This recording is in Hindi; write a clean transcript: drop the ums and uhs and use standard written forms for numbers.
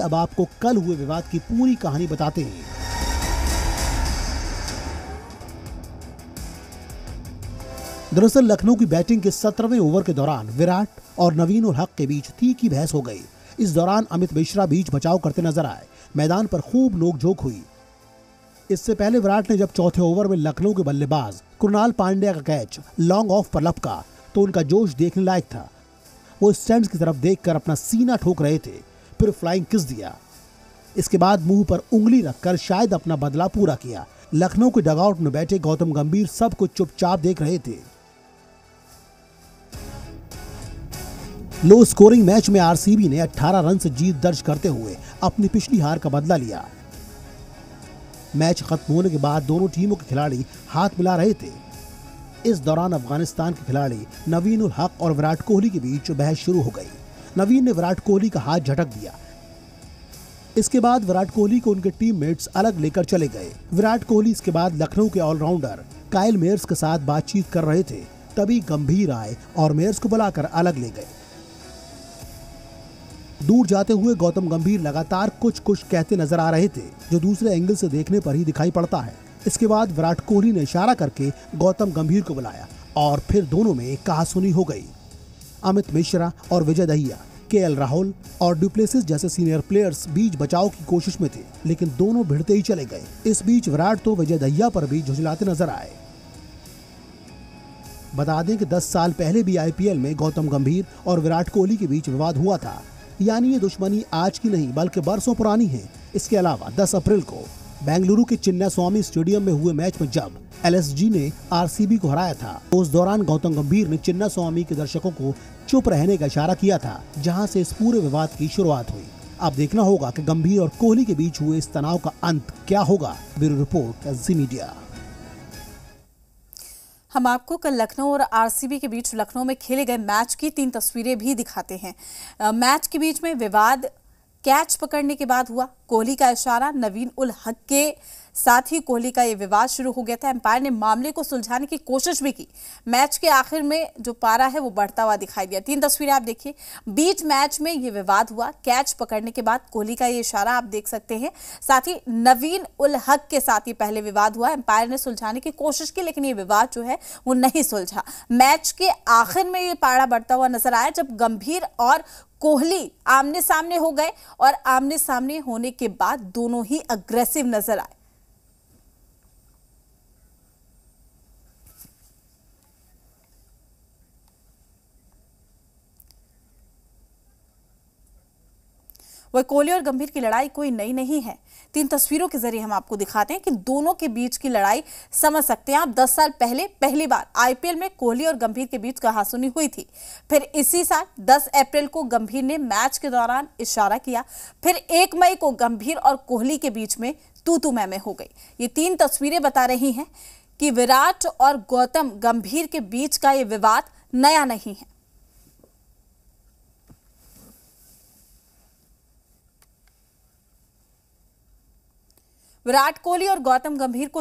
अब आपको कल हुए विवाद की पूरी कहानी बताते हैं। दरअसल लखनऊ की बैटिंग के 17वें ओवर के दौरान विराट और नवीन उल हक के बीच तीखी बहस हो गई। इस दौरान अमित मिश्रा बीच बचाव करते नजर आए। मैदान पर खूब नोकझोंक हुई। इससे पहले विराट ने जब चौथे ओवर में लखनऊ के बल्लेबाज कृणाल पांड्या का कैच लॉन्ग ऑफ पर लपका तो उनका जोश देखने लायक था। वो स्टैंड्स की तरफ देखकर अपना सीना ठोक रहे थे, फिर फ्लाइंग किस दिया। इसके बाद मुंह पर उंगली रखकर शायद अपना बदला पूरा किया। लखनऊ के डगआउट में बैठे गौतम गंभीर सब को चुपचाप देख रहे थे। लो स्कोरिंग मैच में आरसीबी ने 18 रन से जीत दर्ज करते हुए अपनी पिछली हार का बदला लिया। मैच खत्म होने के बाद दोनों टीमों के खिलाड़ी हाथ मिला रहे थे। इस दौरान अफगानिस्तान के खिलाड़ी नवीन उल हक और विराट कोहली के बीच बहस शुरू हो गई। नवीन ने विराट कोहली का हाथ झटक दिया। इसके बाद विराट कोहली को उनके टीममेट्स अलग लेकर चले गए। विराट कोहली इसके बाद लखनऊ के ऑलराउंडर काइल मेयर्स के साथ बातचीत कर रहे थे, तभी गंभीर आए और मेयर्स को बुलाकर अलग ले गए। दूर जाते हुए गौतम गंभीर लगातार कुछ कुछ कहते नजर आ रहे थे, जो दूसरे एंगल से देखने पर ही दिखाई पड़ता है। इसके बाद विराट कोहली ने इशारा करके गौतम गंभीर को बुलाया और फिर दोनों में कहासुनी हो गई। अमित मिश्रा और विजय दहिया, के.एल. राहुल और ड्यूप्लेसिस जैसे सीनियर प्लेयर्स बीच बचाव की कोशिश में थे, लेकिन दोनों भिड़ते ही चले गए। इस बीच विराट तो विजय दहिया पर भी झुंझलाते नजर आए। बता दें कि 10 साल पहले भी आईपीएल में गौतम गंभीर और विराट कोहली के बीच विवाद हुआ था, यानी ये दुश्मनी आज की नहीं बल्कि बरसों पुरानी है। इसके अलावा 10 अप्रैल को बेंगलुरु के चिन्नास्वामी स्टेडियम में हुए मैच में जब LSG ने RCB को हराया था, तो उस दौरान गौतम गंभीर ने चिन्नास्वामी के दर्शकों को चुप रहने का इशारा किया था, जहां से इस पूरे विवाद की शुरुआत हुई। अब देखना होगा कि गंभीर और कोहली के बीच हुए इस तनाव का अंत क्या होगा। ब्यूरो रिपोर्ट, जी मीडिया। हम आपको कल लखनऊ और आरसीबी के बीच लखनऊ में खेले गए मैच की 3 तस्वीरें भी दिखाते हैं। मैच के बीच में विवाद कैच पकड़ने के बाद हुआ। कोहली का इशारा नवीन उल हक के साथ ही कोहली का ये विवाद शुरू हो गया था। एम्पायर ने मामले को सुलझाने की कोशिश भी की। मैच के आखिर में जो पारा है वो बढ़ता हुआ दिखाई दिया। 3 तस्वीरें आप देखिए। बीच मैच में ये विवाद हुआ। कैच पकड़ने के बाद कोहली का ये इशारा आप देख सकते हैं। साथ ही नवीन उल हक के साथ ये पहले विवाद हुआ। एम्पायर ने सुलझाने की कोशिश की, लेकिन ये विवाद जो है वो नहीं सुलझा। मैच के आखिर में ये पारा बढ़ता हुआ नजर आया, जब गंभीर और कोहली आमने सामने हो गए और आमने सामने होने के बाद दोनों ही अग्रेसिव नजर आए। वह कोहली और गंभीर की लड़ाई कोई नई नहीं है। 3 तस्वीरों के जरिए हम आपको दिखाते हैं कि दोनों के बीच की लड़ाई समझ सकते हैं आप। 10 साल पहले पहली बार आईपीएल में कोहली और गंभीर के बीच कहासुनी हुई थी। फिर इसी साल 10 अप्रैल को गंभीर ने मैच के दौरान इशारा किया। फिर 1 मई को गंभीर और कोहली के बीच में तू तू मैं हो गई। ये 3 तस्वीरें बता रही हैं कि विराट और गौतम गंभीर के बीच का ये विवाद नया नहीं है। विराट कोहली और गौतम गंभीर को